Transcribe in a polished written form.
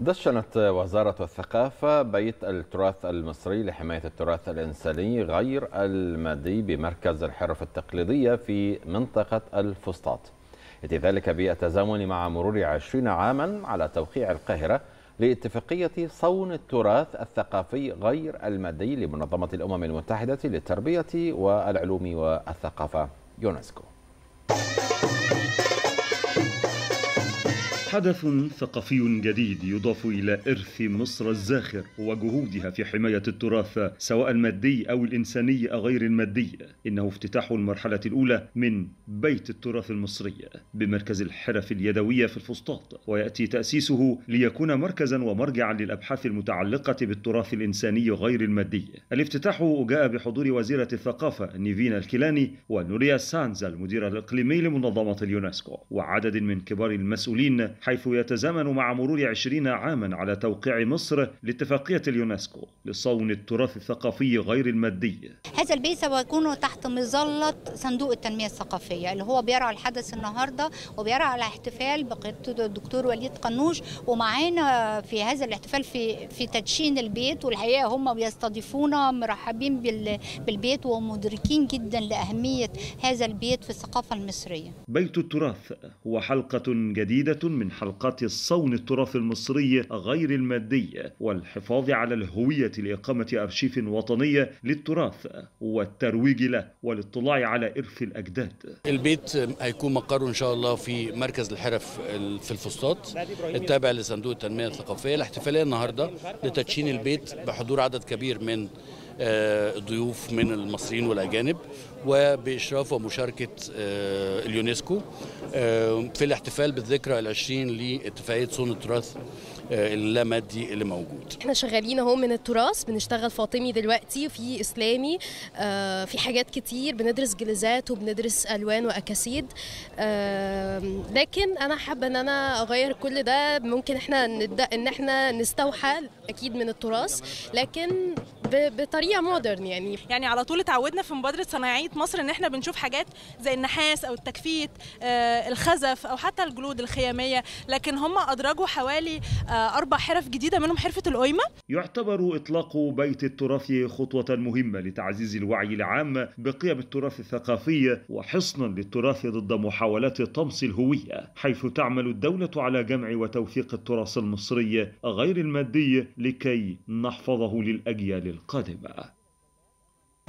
دشنت وزارة الثقافة بيت التراث المصري لحماية التراث الإنساني غير المادي بمركز الحرف التقليدية في منطقة الفسطاط، يأتي ذلك بالتزامن مع مرور 20 عاما على توقيع القاهرة لاتفاقية صون التراث الثقافي غير المادي لمنظمة الأمم المتحدة للتربية والعلوم والثقافة يونسكو. حدث ثقافي جديد يضاف إلى إرث مصر الزاخر وجهودها في حماية التراث سواء المادي أو الإنساني غير المادي. إنه افتتاح المرحلة الأولى من بيت التراث المصري بمركز الحرف اليدوية في الفسطاط، ويأتي تأسيسه ليكون مركزا ومرجعا للأبحاث المتعلقة بالتراث الإنساني غير المادي. الافتتاح جاء بحضور وزيرة الثقافة نيفين الكيلاني ونوريا سانزا المدير الإقليمي لمنظمة اليونسكو وعدد من كبار المسؤولين، حيث يتزامن مع مرور 20 عاما على توقيع مصر لاتفاقية اليونسكو لصون التراث الثقافي غير المادي. هذا البيت سيكون تحت مظلة صندوق التنمية الثقافية اللي هو بيرعى الحدث النهارده وبيرعى على احتفال بقيادة الدكتور وليد قنوش، ومعانا في هذا الاحتفال في تدشين البيت. والحقيقة هم بيستضيفونا مرحبين بالبيت ومدركين جدا لأهمية هذا البيت في الثقافة المصرية. بيت التراث هو حلقة جديدة من حلقات صون التراث المصري غير المادي والحفاظ على الهوية لإقامة أرشيف وطنية للتراث والترويج له والاطلاع على إرث الأجداد. البيت هيكون مقره إن شاء الله في مركز الحرف في الفسطاط التابع لصندوق التنمية الثقافية. الاحتفالية النهاردة لتدشين البيت بحضور عدد كبير من ضيوف من المصريين والأجانب وبإشراف ومشاركة اليونسكو في الاحتفال بالذكرى ال20 لاتفاقية صون التراث اللامادي اللي موجود. احنا شغالين اهو من التراث، بنشتغل فاطمي دلوقتي في اسلامي، في حاجات كتير بندرس جليزات وبندرس الوان واكاسيد، لكن انا حابه ان انا اغير كل ده. ممكن احنا نبدا ان احنا نستوحى اكيد من التراث لكن بطريقه مودرن. يعني على طول اتعودنا في مبادره صناعيه مصر ان احنا بنشوف حاجات زي النحاس او التجفيت الخزف او حتى الجلود الخياميه، لكن هم ادرجوا حوالي 4 حرف جديده منهم حرفه القيمه. يعتبر اطلاق بيت التراث خطوه مهمه لتعزيز الوعي العام بقيم التراث الثقافي وحصنا للتراث ضد محاولات طمس الهويه، حيث تعمل الدوله على جمع وتوثيق التراث المصري غير المادي لكي نحفظه للاجيال القادمه.